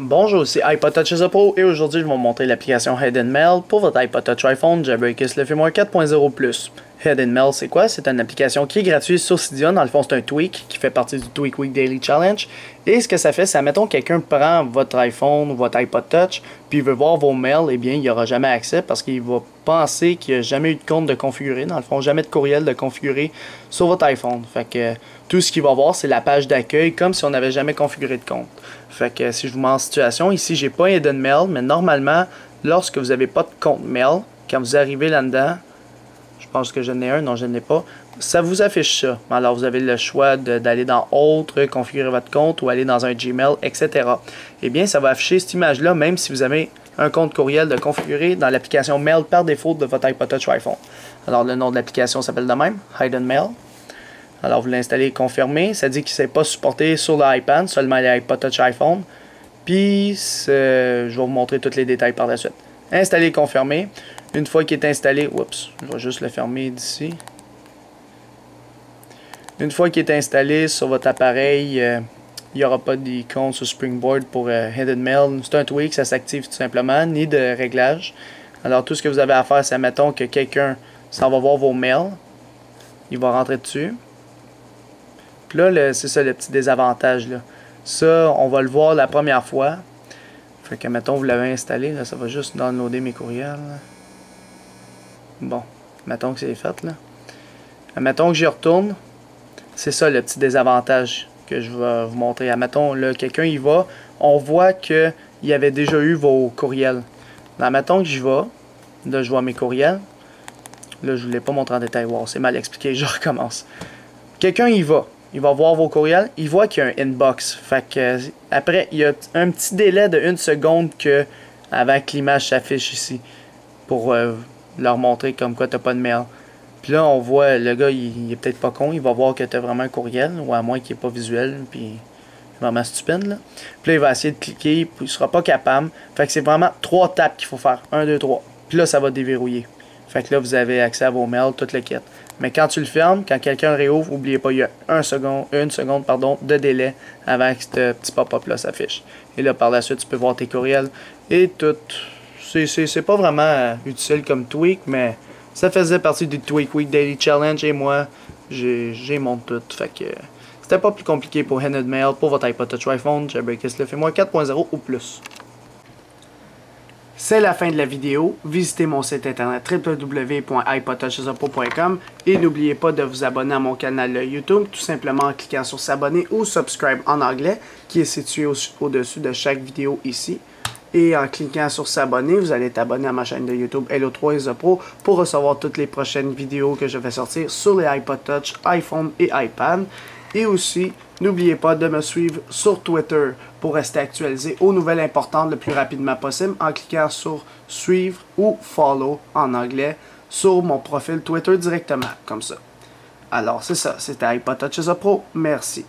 Bonjour, c'est iPodTouchisapro et aujourd'hui je vais vous montrer l'application HiddenMail pour votre iPod Touch iPhone jailbreakist le Firmware 4.0+. HiddenMail, c'est quoi? C'est une application qui est gratuite sur Cydia. Dans le fond, c'est un tweak qui fait partie du Tweak Week Daily Challenge. Et ce que ça fait, c'est, admettons, quelqu'un prend votre iPhone ou votre iPod Touch, puis il veut voir vos mails, eh bien, il n'y aura jamais accès parce qu'il va penser qu'il n'y a jamais eu de compte de configurer. Dans le fond, jamais de courriel de configurer sur votre iPhone. Fait que tout ce qu'il va voir, c'est la page d'accueil, comme si on n'avait jamais configuré de compte. Fait que si je vous mets en situation, ici, j'ai pas HiddenMail, mais normalement, lorsque vous n'avez pas de compte mail, quand vous arrivez là-dedans, je pense que je n'ai un, non je n'ai pas. Ça vous affiche ça. Alors vous avez le choix d'aller dans Autre, configurer votre compte ou aller dans un Gmail, etc. Eh bien ça va afficher cette image-là même si vous avez un compte courriel de configurer dans l'application Mail par défaut de votre iPod Touch iPhone. Alors le nom de l'application s'appelle de même, HiddenMail. Alors vous l'installez, confirmez. Ça dit qu'il ne s'est pas supporté sur l'iPad, seulement les iPod Touch iPhone. Puis je vais vous montrer tous les détails par la suite. Installer, confirmer. Une fois qu'il est installé, oups, je vais juste le fermer d'ici. Une fois qu'il est installé sur votre appareil, il n'y aura pas d'icône sur Springboard pour HiddenMail. C'est un tweak, ça s'active tout simplement, ni de réglage. Alors tout ce que vous avez à faire, c'est admettons que quelqu'un s'en va voir vos mails. Il va rentrer dessus. Puis là, c'est ça le petit désavantage là. Ça, on va le voir la première fois. Fait que, mettons, vous l'avez installé, là, ça va juste downloader mes courriels. Bon, mettons que c'est fait, là. Mettons que j'y retourne. C'est ça, le petit désavantage que je vais vous montrer. Mettons, là, quelqu'un y va, on voit qu'il y avait déjà eu vos courriels. Mettons que j'y vais, là, je vois mes courriels. Là, je ne vous l'ai pas montré en détail. Wow, c'est mal expliqué, je recommence. Quelqu'un y va. Il va voir vos courriels, il voit qu'il y a un inbox. Fait que, après, il y a un petit délai de 1 seconde que, avant que l'image s'affiche ici pour leur montrer comme quoi tu n'as pas de mail. Puis là, on voit, le gars, il est peut-être pas con, il va voir que tu as vraiment un courriel, ou à moins qu'il n'est pas visuel, puis vraiment stupide. Là. Puis là, il va essayer de cliquer, puis il ne sera pas capable. Fait que c'est vraiment 3 tapes qu'il faut faire. 1, 2, 3. Puis là, ça va déverrouiller. Fait que là, vous avez accès à vos mails, toute la quête. Mais quand tu le fermes, quand quelqu'un le réouvre, n'oubliez pas, il y a une seconde de délai avant que ce petit pop-up-là s'affiche. Et là, par la suite, tu peux voir tes courriels et tout. C'est pas vraiment utile comme tweak, mais ça faisait partie du Tweak Week Daily Challenge et moi, j'ai mon tout. Fait que c'était pas plus compliqué pour HiddenMail, pour votre iPod Touch iPhone, jailbreakist le Firmware 4.0 ou plus. C'est la fin de la vidéo. Visitez mon site internet www.iPodTouchisapro.com et n'oubliez pas de vous abonner à mon canal YouTube, tout simplement en cliquant sur s'abonner ou subscribe en anglais, qui est situé au-dessus de chaque vidéo ici. Et en cliquant sur s'abonner, vous allez être abonné à ma chaîne de YouTube Halo3isapro pour recevoir toutes les prochaines vidéos que je vais sortir sur les iPod Touch, iPhone et iPad. Et aussi, n'oubliez pas de me suivre sur Twitter pour rester actualisé aux nouvelles importantes le plus rapidement possible en cliquant sur « Suivre » ou « Follow » en anglais sur mon profil Twitter directement, comme ça. Alors, c'est ça, c'était iPodTouchisapro. Merci.